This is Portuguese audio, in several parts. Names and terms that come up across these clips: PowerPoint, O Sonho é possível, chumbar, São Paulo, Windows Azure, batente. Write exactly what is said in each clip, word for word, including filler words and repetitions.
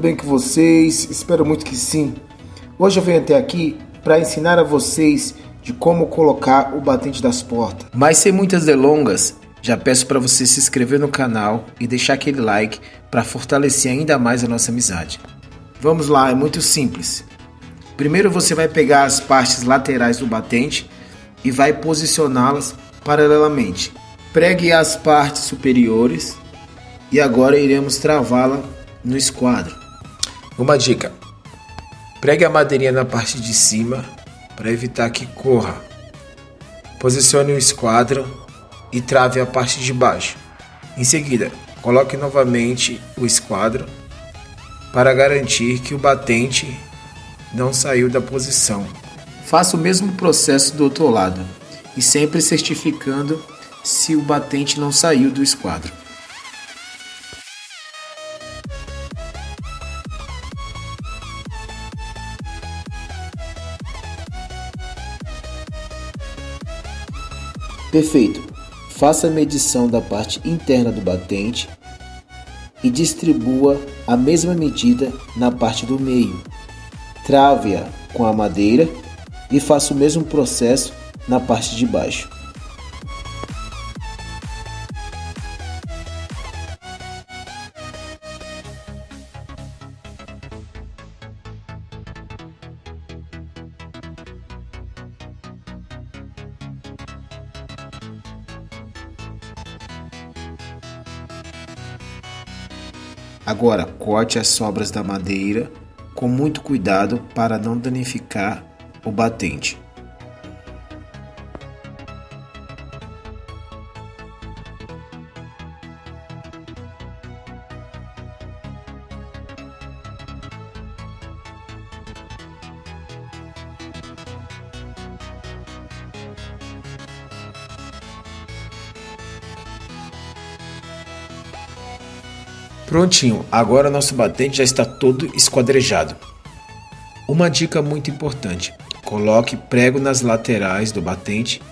bem com vocês? Espero muito que sim. Hoje eu venho até aqui para ensinar a vocês de como colocar o batente das portas. Mas sem muitas delongas, já peço para você se inscrever no canal e deixar aquele like para fortalecer ainda mais a nossa amizade. Vamos lá, é muito simples. Primeiro você vai pegar as partes laterais do batente e vai posicioná-las paralelamente. Pregue as partes superiores e agora iremos travá-la no esquadro. Uma dica: pregue a madeirinha na parte de cima para evitar que corra. Posicione o esquadro e trave a parte de baixo. Em seguida, coloque novamente o esquadro para garantir que o batente não saiu da posição. Faça o mesmo processo do outro lado e sempre certificando se o batente não saiu do esquadro. Perfeito! Faça a medição da parte interna do batente e distribua a mesma medida na parte do meio. Trave-a com a madeira e faça o mesmo processo na parte de baixo. Agora, corte as sobras da madeira com muito cuidado para não danificar o batente. Prontinho, agora nosso batente já está todo esquadrejado. Uma dica muito importante: coloque prego nas laterais do batente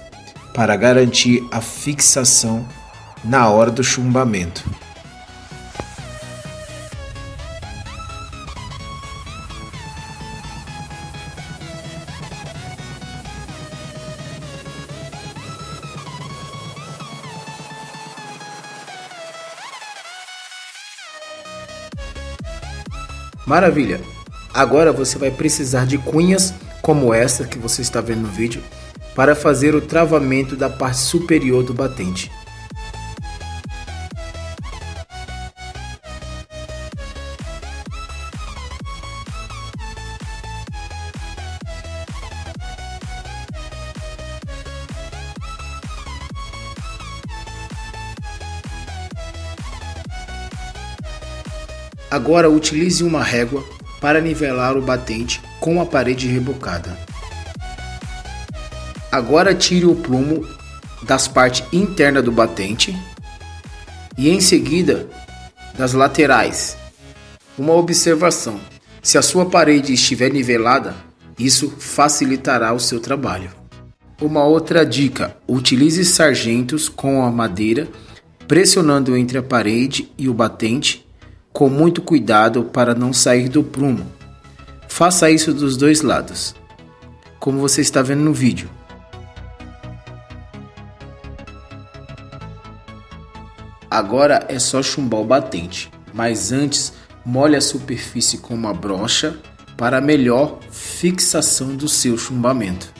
para garantir a fixação na hora do chumbamento. Maravilha! Agora você vai precisar de cunhas como essa que você está vendo no vídeo para fazer o travamento da parte superior do batente. Agora utilize uma régua para nivelar o batente com a parede rebocada. Agora tire o plumo das partes internas do batente e em seguida das laterais. Uma observação: se a sua parede estiver nivelada, isso facilitará o seu trabalho. Uma outra dica: utilize sargentos com a madeira, pressionando entre a parede e o batente com muito cuidado para não sair do prumo. Faça isso dos dois lados, como você está vendo no vídeo. Agora é só chumbar o batente, mas antes molhe a superfície com uma brocha para melhor fixação do seu chumbamento.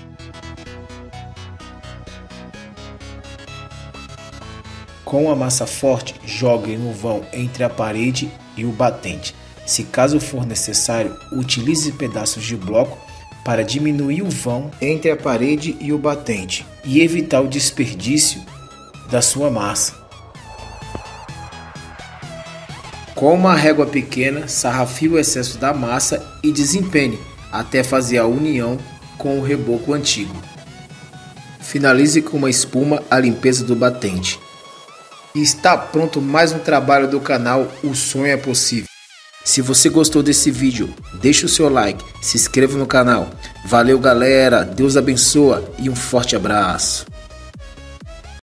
Com a massa forte, jogue no vão entre a parede e o batente. Se caso for necessário, utilize pedaços de bloco para diminuir o vão entre a parede e o batente e evitar o desperdício da sua massa. Com uma régua pequena, sarrafie o excesso da massa e desempene até fazer a união com o reboco antigo. Finalize com uma espuma a limpeza do batente. E está pronto mais um trabalho do canal O Sonho é Possível. Se você gostou desse vídeo, deixa o seu like, se inscreva no canal. Valeu galera, Deus abençoa e um forte abraço.